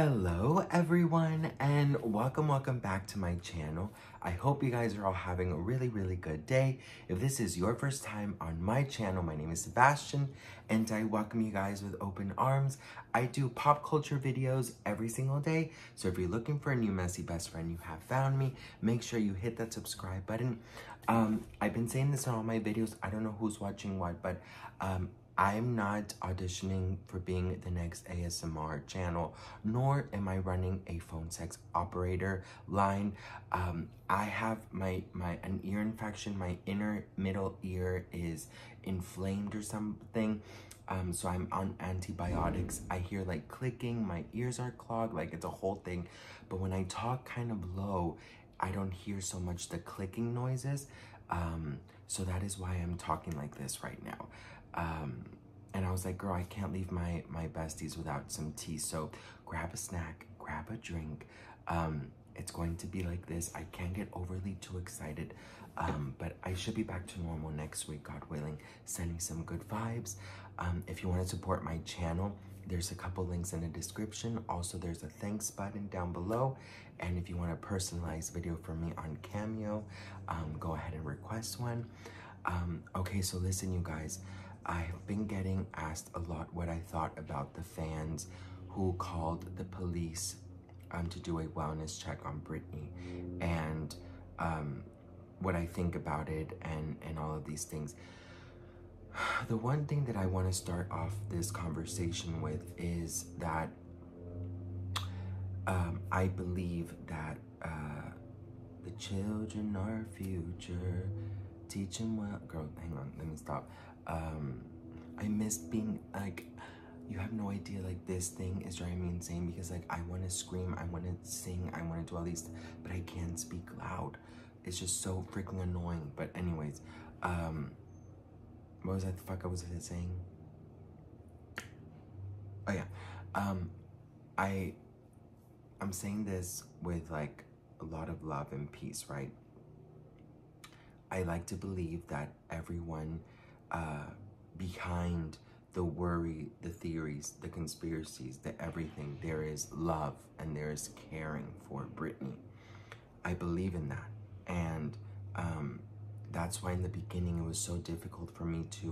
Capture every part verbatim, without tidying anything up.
Hello everyone, and welcome welcome back to my channel. I hope you guys are all having a really really good day. If this is your first time on my channel, my name is Sebastian and I welcome you guys with open arms. I do pop culture videos every single day, so if you're looking for a new messy best friend, you have found me. Make sure you hit that subscribe button. um I've been saying this in all my videos, I don't know who's watching what, but um I'm not auditioning for being the next A S M R channel, nor am I running a phone sex operator line. Um, I have my, my an ear infection. My inner middle ear is inflamed or something, um, so I'm on antibiotics. I hear like clicking, my ears are clogged, like it's a whole thing. But when I talk kind of low, I don't hear so much the clicking noises, um, so that is why I'm talking like this right now. Um, and I was like, girl, I can't leave my, my besties without some tea. So grab a snack, grab a drink. Um, it's going to be like this. I can't get overly too excited, um, but I should be back to normal next week, God willing, sending some good vibes. Um, if you want to support my channel, there's a couple links in the description. Also, there's a thanks button down below. And if you want a personalized video from me on Cameo, um, go ahead and request one. Um, okay, so listen, you guys. I've been getting asked a lot what I thought about the fans who called the police um, to do a wellness check on Britney, and um, what I think about it, and, and all of these things. The one thing that I want to start off this conversation with is that um, I believe that uh, the children are future, teach them well. Girl, hang on, let me stop. Um, I miss being like, you have no idea, like this thing is driving me insane because like I want to scream, I want to sing, I want to do all these, but I can't speak loud. It's just so freaking annoying. But anyways, um, what was that the fuck I was saying? Oh yeah, um, I, I'm saying this with like a lot of love and peace, right? I like to believe that everyone Uh, behind the worry, the theories, the conspiracies, the everything, there is love and there is caring for Britney. I believe in that. And um, that's why in the beginning it was so difficult for me to,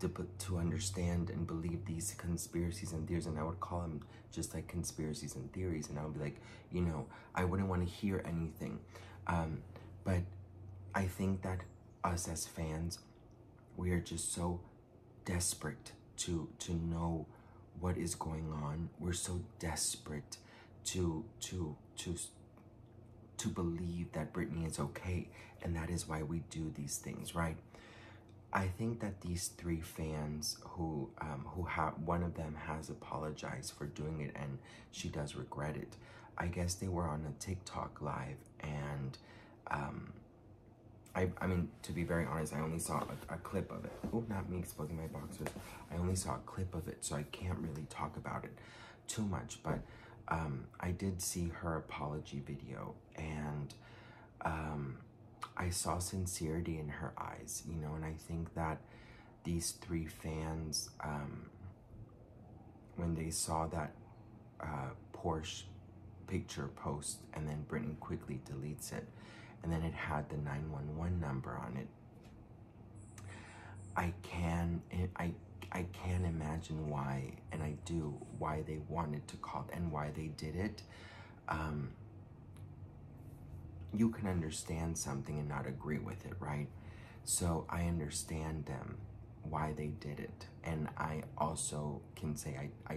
to, to understand and believe these conspiracies and theories. And I would call them just like conspiracies and theories. And I would be like, you know, I wouldn't want to hear anything. Um, but I think that us as fans, we are just so desperate to to know what is going on. We're so desperate to to to to believe that Britney is okay, and that is why we do these things, right? I think that these three fans who um, who have one of them has apologized for doing it, and she does regret it. I guess they were on a TikTok live, and um, I, I mean, to be very honest, I only saw a, a clip of it. Oh, not me exposing my boxers. I only saw a clip of it, so I can't really talk about it too much. But um, I did see her apology video, and um, I saw sincerity in her eyes, you know, and I think that these three fans, um, when they saw that uh, Porsche picture post, and then Britney quickly deletes it, and then it had the nine one one number on it. I can, I, I can imagine why, and I do, why they wanted to call and why they did it. Um, you can understand something and not agree with it, right? So I understand them, why they did it. And I also can say I, I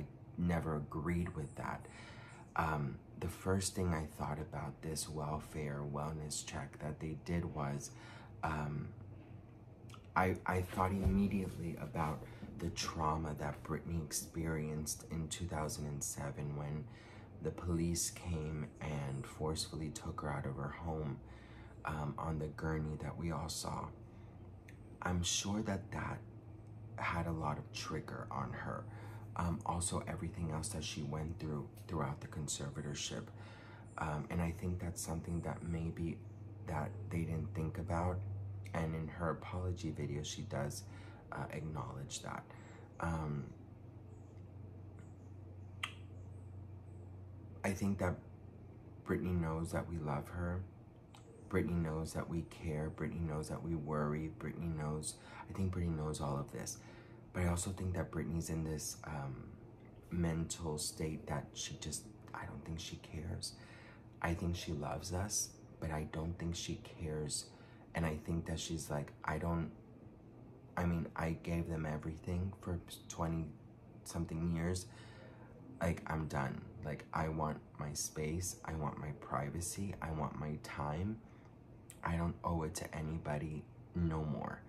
never agreed with that. Um, the first thing I thought about this welfare wellness check that they did was, um, I, I thought immediately about the trauma that Britney experienced in two thousand seven when the police came and forcefully took her out of her home um, on the gurney that we all saw. I'm sure that that had a lot of trigger on her. Um, also everything else that she went through throughout the conservatorship. Um, and I think that's something that maybe that they didn't think about. And in her apology video, she does uh, acknowledge that. Um, I think that Britney knows that we love her. Britney knows that we care. Britney knows that we worry. Britney knows, I think Britney knows all of this. But I also think that Britney's in this um, mental state that she just, I don't think she cares. I think she loves us, but I don't think she cares. And I think that she's like, I don't, I mean, I gave them everything for twenty something years. Like, I'm done. Like, I want my space. I want my privacy. I want my time. I don't owe it to anybody no more.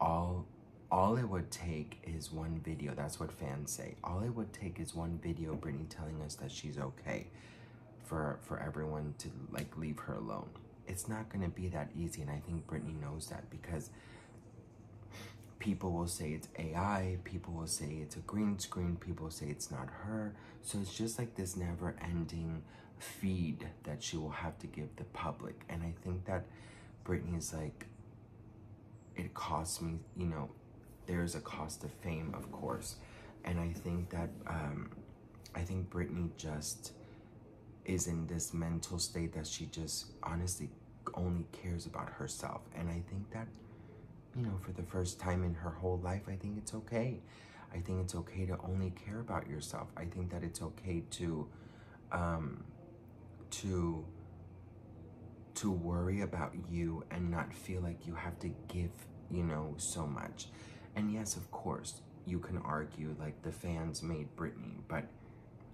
All, all it would take is one video. That's what fans say. All it would take is one video of Britney telling us that she's okay for, for everyone to, like, leave her alone. It's not going to be that easy, and I think Britney knows that, because people will say it's A I, people will say it's a green screen, people will say it's not her. So it's just like this never-ending feed that she will have to give the public. And I think that Britney is like, it costs me, you know, there's a cost of fame, of course. And I think that, um, I think Britney just is in this mental state that she just honestly only cares about herself. And I think that, you know, for the first time in her whole life, I think it's okay. I think it's okay to only care about yourself. I think that it's okay to, um, to, to worry about you and not feel like you have to give, you know, so much. And yes, of course, you can argue like the fans made Britney, but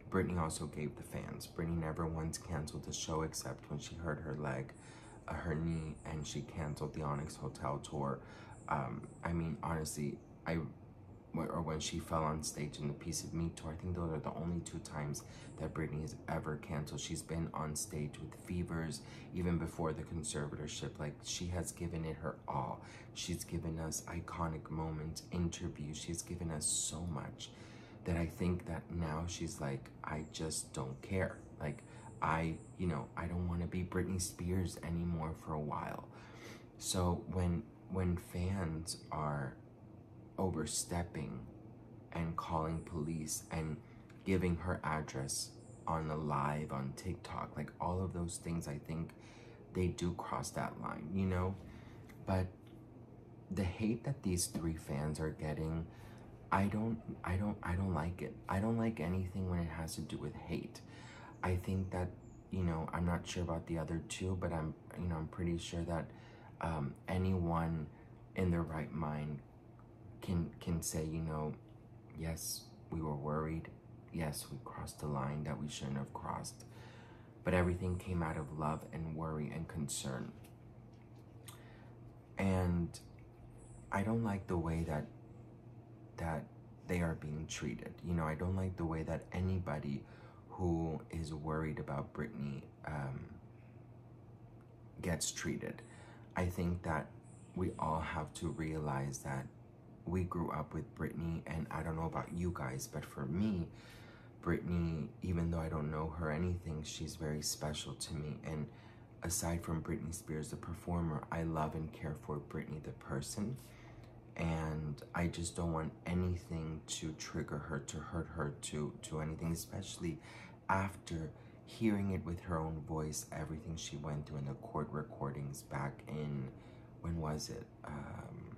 Britney also gave the fans. Britney never once canceled the show except when she hurt her leg, uh, her knee, and she canceled the Onyx Hotel tour. Um, I mean, honestly, I, or when she fell on stage in the Piece of Meat tour, I think those are the only two times that Britney has ever canceled. She's been on stage with fevers, even before the conservatorship. Like, she has given it her all. She's given us iconic moments, interviews. She's given us so much that I think that now she's like, I just don't care. Like, I, you know, I don't want to be Britney Spears anymore for a while. So when, when fans are overstepping and calling police and giving her address on the live, on TikTok, like all of those things, I think they do cross that line, you know? But the hate that these three fans are getting, I don't, I don't, I don't like it. I don't like anything when it has to do with hate. I think that, you know, I'm not sure about the other two, but I'm, you know, I'm pretty sure that um, anyone in their right mind can, can say, you know, yes, we were worried. Yes, we crossed the line that we shouldn't have crossed, but everything came out of love and worry and concern. And I don't like the way that that they are being treated. You know, I don't like the way that anybody who is worried about Britney um, gets treated. I think that we all have to realize that we grew up with Britney, and I don't know about you guys, but for me, Britney, even though I don't know her anything, she's very special to me. And aside from Britney Spears, the performer, I love and care for Britney, the person. And I just don't want anything to trigger her, to hurt her, to, to anything, especially after hearing it with her own voice, everything she went through in the court recordings back in, when was it? Um,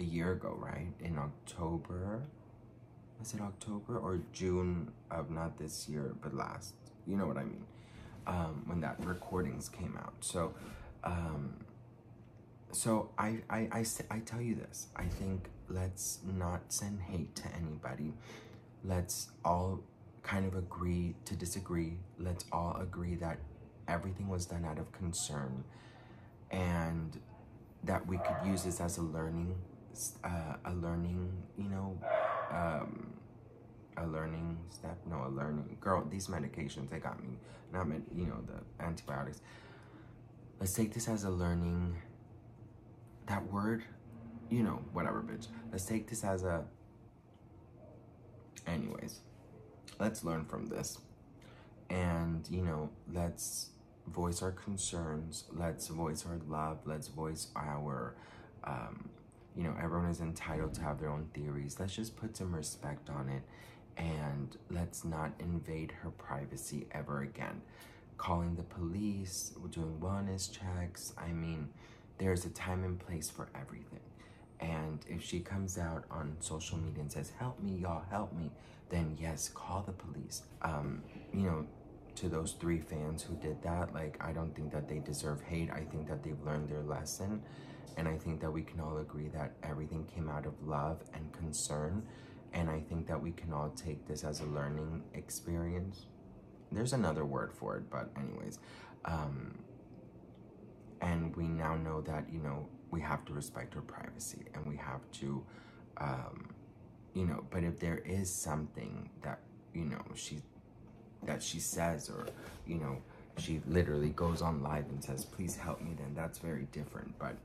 a year ago, right? In October, was it October or June of not this year, but last, you know what I mean? Um, when that recordings came out. So, um, So I, I, I, I tell you this, I think let's not send hate to anybody. Let's all kind of agree to disagree. Let's all agree that everything was done out of concern, and that we could use this as a learning, uh, a learning, you know, um, a learning step, no, a learning, girl, these medications, they got me, not, med you know, the antibiotics. Let's take this as a learning, that word, you know, whatever, bitch. Let's take this as a, anyways, let's learn from this. And, you know, let's voice our concerns. Let's voice our love. Let's voice our, um, you know, everyone is entitled to have their own theories. Let's just put some respect on it and let's not invade her privacy ever again. Calling the police, doing wellness checks. I mean, there's a time and place for everything. And if she comes out on social media and says, help me, y'all, help me, then yes, call the police. Um, you know, to those three fans who did that, like, I don't think that they deserve hate. I think that they've learned their lesson. And I think that we can all agree that everything came out of love and concern. And I think that we can all take this as a learning experience. There's another word for it, but anyways. Um, and we now know that, you know, we have to respect her privacy, and we have to, um, you know, but if there is something that, you know, she, that she says, or, you know, she literally goes on live and says, please help me, then that's very different. But,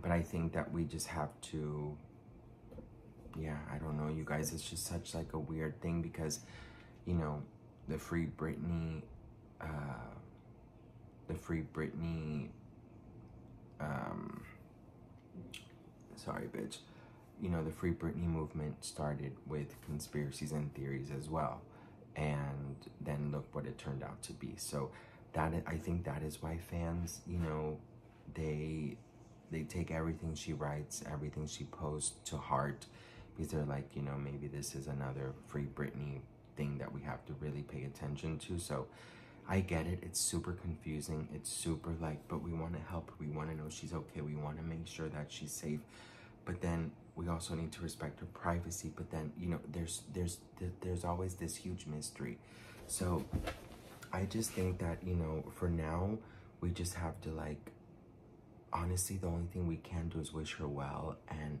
but I think that we just have to, yeah, I don't know, you guys, it's just such like a weird thing because, you know, the Free Britney, uh, the Free Britney, um, sorry, bitch, you know, the Free Britney movement started with conspiracies and theories as well. And then look what it turned out to be. So that, I think that is why fans, you know, they, they take everything she writes, everything she posts to heart, because they're like, you know, maybe this is another Free Britney thing that we have to really pay attention to. So I get it. It's super confusing. It's super like, but we want to help. We want to know she's okay. We want to make sure that she's safe. But then we also need to respect her privacy. But then, you know, there's, there's, there's always this huge mystery. So I just think that, you know, for now, we just have to, like, honestly, the only thing we can do is wish her well and,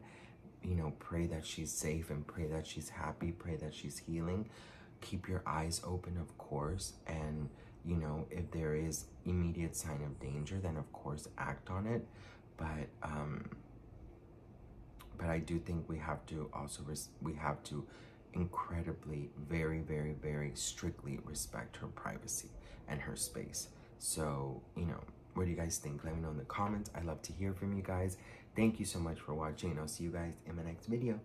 you know, pray that she's safe and pray that she's happy, pray that she's healing. Keep your eyes open, of course. And, you know, if there is immediate sign of danger, then of course act on it. But, um, but I do think we have to also, res we have to incredibly, very, very, very strictly respect her privacy and her space. So, you know, what do you guys think? Let me know in the comments. I love to hear from you guys. Thank you so much for watching. I'll see you guys in my next video.